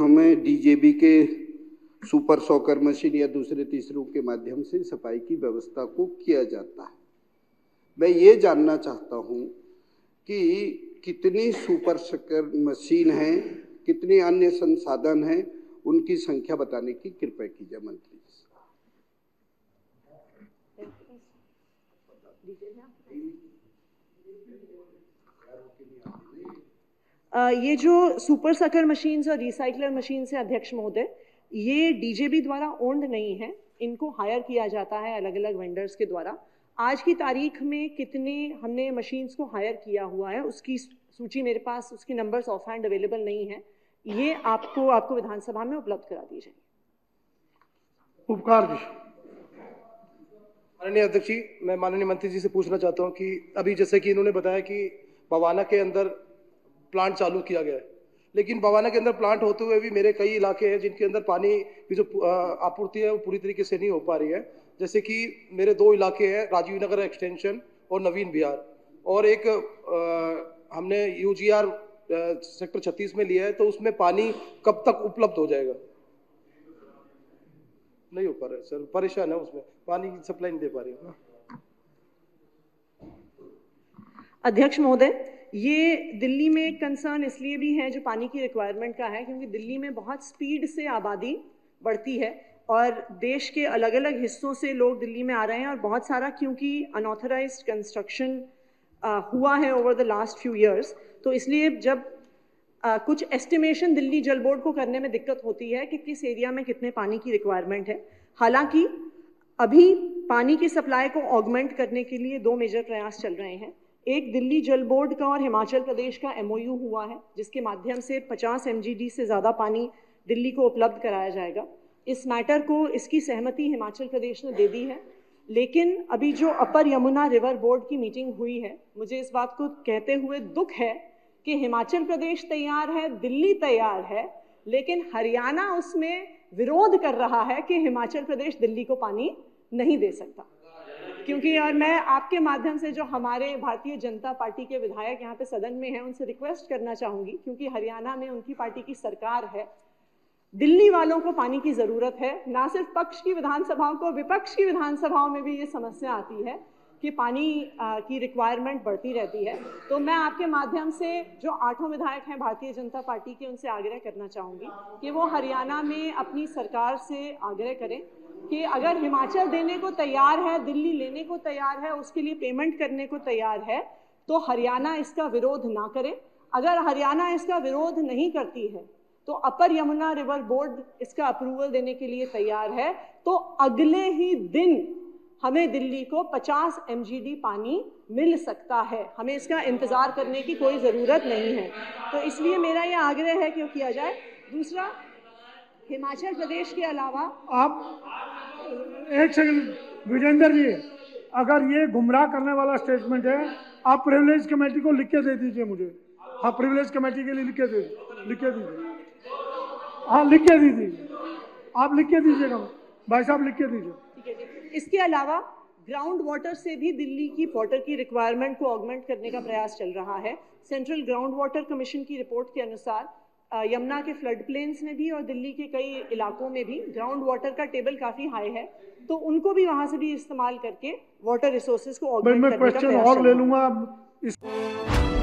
हमें डीजेबी के super सौकर machine या दूसरे तीसरों के माध्यम से सफाई की व्यवस्था को किया जाता है। मैं ये जानना चाहता हूँ कि कितनी सुपर सौकर मशीन हैं, कितने अन्य संसाधन हैं, उनकी संख्या बताने की कृपया कीजिए मंत्री जी। ये जो सुपर सौकर मशीन्स और रिसाइकलर मशीन्स हैं अध्यक्ष महोदय, ये डीजेबी द्वारा ओन्ड नहीं है, इनको हायर किया जाता है अलग अलग वेंडर्स के द्वारा। आज की तारीख में कितने हमने मशीन्स को हायर किया हुआ है उसकी सूची मेरे पास, उसकी नंबर्स ऑफ हैंड अवेलेबल नहीं है, ये आपको विधानसभा में उपलब्ध करा दी जाएगी। उपकार जी। माननीय अध्यक्ष जी, मैं माननीय मंत्री जी से पूछना चाहता हूँ कि अभी जैसे कि इन्होंने बताया कि बवाना के अंदर प्लांट चालू किया गया है, लेकिन बवाना के अंदर प्लांट होते हुए भी मेरे कई इलाके हैं जिनके अंदर पानी की जो आपूर्ति है वो पूरी तरीके से नहीं हो पा रही है। जैसे कि मेरे दो इलाके हैं, राजीवनगर एक्सटेंशन और नवीन बिहार, और एक हमने यूजीआर सेक्टर 36 में लिया है, तो उसमें पानी कब तक उपलब्ध हो जाएगा? नहीं हो पा रहा है सर, परेशान है, उसमें पानी की सप्लाई नहीं दे पा रही है। अध्यक्ष महोदय, ये दिल्ली में कंसर्न इसलिए भी है जो पानी की रिक्वायरमेंट का है क्योंकि दिल्ली में बहुत स्पीड से आबादी बढ़ती है और देश के अलग अलग हिस्सों से लोग दिल्ली में आ रहे हैं, और बहुत सारा क्योंकि अनऑथराइज्ड कंस्ट्रक्शन हुआ है over the last few years, तो इसलिए जब कुछ एस्टिमेशन दिल्ली जल बोर्ड को करने में दिक्कत होती है कि किस एरिया में कितने पानी की रिक्वायरमेंट है। हालांकि अभी पानी की सप्लाई को ऑगमेंट करने के लिए दो मेजर प्रयास चल रहे हैं। एक दिल्ली जल बोर्ड का और हिमाचल प्रदेश का एमओयू हुआ है जिसके माध्यम से 50 एमजीडी से ज़्यादा पानी दिल्ली को उपलब्ध कराया जाएगा। इस मैटर को इसकी सहमति हिमाचल प्रदेश ने दे दी है, लेकिन अभी जो अपर यमुना रिवर बोर्ड की मीटिंग हुई है, मुझे इस बात को कहते हुए दुख है कि हिमाचल प्रदेश तैयार है, दिल्ली तैयार है, लेकिन हरियाणा उसमें विरोध कर रहा है कि हिमाचल प्रदेश दिल्ली को पानी नहीं दे सकता। क्योंकि, और मैं आपके माध्यम से जो हमारे भारतीय जनता पार्टी के विधायक यहाँ पे सदन में हैं उनसे रिक्वेस्ट करना चाहूँगी, क्योंकि हरियाणा में उनकी पार्टी की सरकार है, दिल्ली वालों को पानी की ज़रूरत है, ना सिर्फ पक्ष की विधानसभाओं को, विपक्ष की विधानसभाओं में भी ये समस्या आती है कि पानी की रिक्वायरमेंट बढ़ती रहती है। तो मैं आपके माध्यम से जो 8 विधायक हैं भारतीय जनता पार्टी के, उनसे आग्रह करना चाहूँगी कि वो हरियाणा में अपनी सरकार से आग्रह करें कि अगर हिमाचल देने को तैयार है, दिल्ली लेने को तैयार है, उसके लिए पेमेंट करने को तैयार है, तो हरियाणा इसका विरोध ना करे। अगर हरियाणा इसका विरोध नहीं करती है तो अपर यमुना रिवर बोर्ड इसका अप्रूवल देने के लिए तैयार है, तो अगले ही दिन हमें दिल्ली को 50 एमजीडी पानी मिल सकता है, हमें इसका इंतज़ार करने की कोई ज़रूरत नहीं है। तो इसलिए मेरा ये आग्रह है कि वो किया जाए। दूसरा, हिमाचल प्रदेश के अलावा आप एक सेकंड विजेंद्र जी, अगर ये गुमराह करने वाला स्टेटमेंट है आप प्रिविलेज कमेटी को लिख के दे दीजिए मुझे। हाँ, प्रिविलेज कमेटी के लिए लिख के दीजिए। हाँ, लिख के दीजिए, आप लिख के दीजिएगा भाई साहब, लिख के दीजिए। इसके अलावा ग्राउंड वाटर से भी दिल्ली की वाटर की रिक्वायरमेंट को ऑगमेंट करने का प्रयास चल रहा है। सेंट्रल ग्राउंड वाटर कमीशन की रिपोर्ट के अनुसार यमुना के फ्लड प्लेन्स में भी और दिल्ली के कई इलाकों में भी ग्राउंड वाटर का टेबल काफ़ी हाई है, तो उनको भी वहाँ से भी इस्तेमाल करके वाटर रिसोर्सेज को ऑगमेंट करने का प्रयास चल रहा है।